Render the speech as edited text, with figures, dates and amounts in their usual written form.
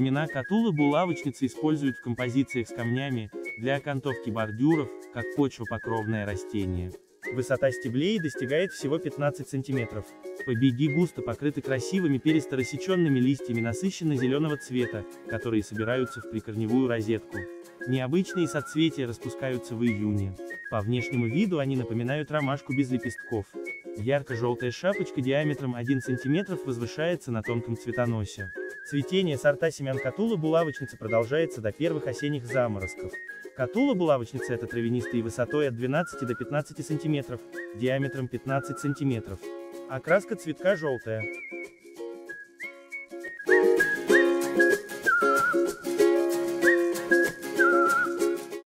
Семена котулы булавочницы используют в композициях с камнями, для окантовки бордюров, как почвопокровное растение. Высота стеблей достигает всего 15 см. Побеги густо покрыты красивыми перисторосеченными листьями насыщенно-зеленого цвета, которые собираются в прикорневую розетку. Необычные соцветия распускаются в июне. По внешнему виду они напоминают ромашку без лепестков. Ярко-желтая шапочка диаметром 1 см возвышается на тонком цветоносе. Цветение сорта семян котулы булавочницы продолжается до первых осенних заморозков. Котула булавочница — это травянистые высотой от 12 до 15 см, диаметром 15 см. Окраска цветка желтая.